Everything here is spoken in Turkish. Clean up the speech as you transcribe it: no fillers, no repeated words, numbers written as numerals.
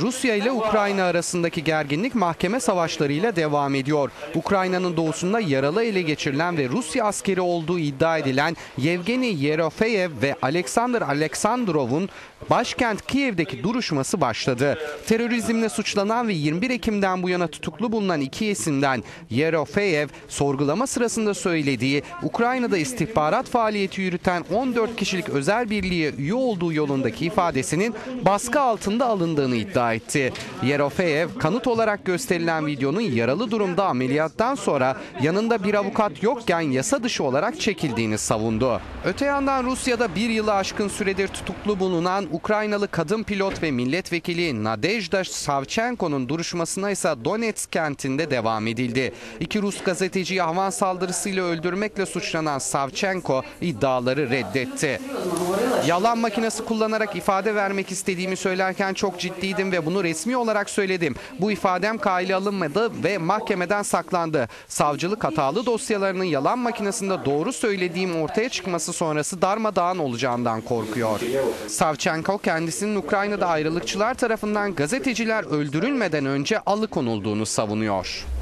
Rusya ile Ukrayna arasındaki gerginlik mahkeme savaşlarıyla devam ediyor. Ukrayna'nın doğusunda yaralı ele geçirilen ve Rusya askeri olduğu iddia edilen Yevgeni Yerofeyev ve Aleksandr Aleksandrov'un başkent Kiev'deki duruşması başladı. Terörizmle suçlanan ve 21 Ekim'den bu yana tutuklu bulunan iki isimden Yerofeyev, sorgulama sırasında söylediği Ukrayna'da istihbarat faaliyeti yürüten 14 kişilik özel birliğe üye olduğu yolundaki ifadesinin baskı altında alındığını iddia etti. Yerofeyev, kanıt olarak gösterilen videonun yaralı durumda ameliyattan sonra yanında bir avukat yokken yasa dışı olarak çekildiğini savundu. Öte yandan Rusya'da bir yılı aşkın süredir tutuklu bulunan Ukraynalı kadın pilot ve milletvekili Nadezhda Savchenko'nun duruşmasına ise Donetsk kentinde devam edildi. İki Rus gazeteciyi havan saldırısıyla öldürmekle suçlanan Savchenko iddiaları reddetti. Yalan makinesi kullanarak ifade vermek istediğimi söylerken çok ciddiydim ve bunu resmi olarak söyledim. Bu ifadem kayda alınmadı ve mahkemeden saklandı. Savcılık hatalı dosyalarının yalan makinesinde doğru söylediğim ortaya çıkması sonrası darmadağın olacağından korkuyor. Savchenko kendisinin Ukrayna'da ayrılıkçılar tarafından gazeteciler öldürülmeden önce alıkonulduğunu savunuyor.